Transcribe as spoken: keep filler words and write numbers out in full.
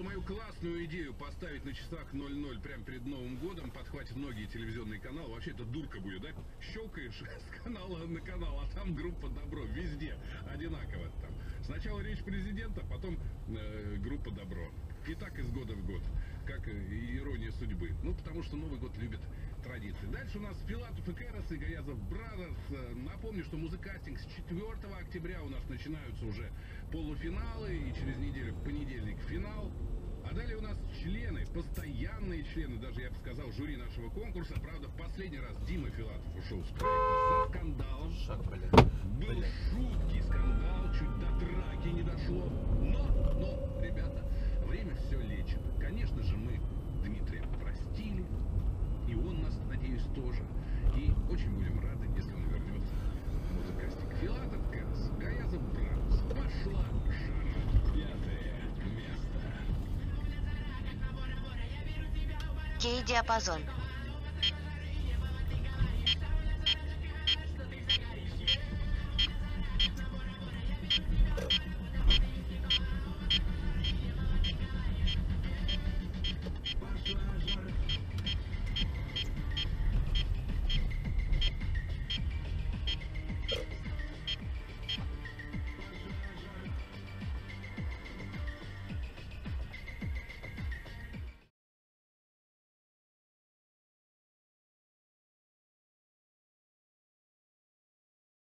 что мою классную идею поставить на часах ноль ноль прямо перед Новым годом подхватят многие телевизионные каналы. Вообще это дурка будет, да? Щелкаешь с канала на канал, а там группа «Добро». Везде одинаково там. Сначала речь президента, потом э, группа «Добро». И так из года в год, как ирония судьбы. Ну, потому что Новый год любит традиции. Дальше у нас Филатов и Керос, и Гаязов Брадерс. Напомню, что музыкастинг с четвёртого октября у нас начинаются уже полуфиналы, и через неделю в понедельник финал. А далее у нас члены, постоянные члены, даже я бы сказал, жюри нашего конкурса. Правда, в последний раз Дима Филатов ушел с проекта со скандалом. Шаг, блядь. Был жуткий скандал, чуть до драки не дошло. Но, но, ребята, время все лечит. Конечно же, мы Дмитрия простили, и он нас, надеюсь, тоже. И очень будем рады, если он вернется. Музыкастик Филатов, Керос, Гаязов Брадерс. Пошла шара. Пятое место. Кей диапазон.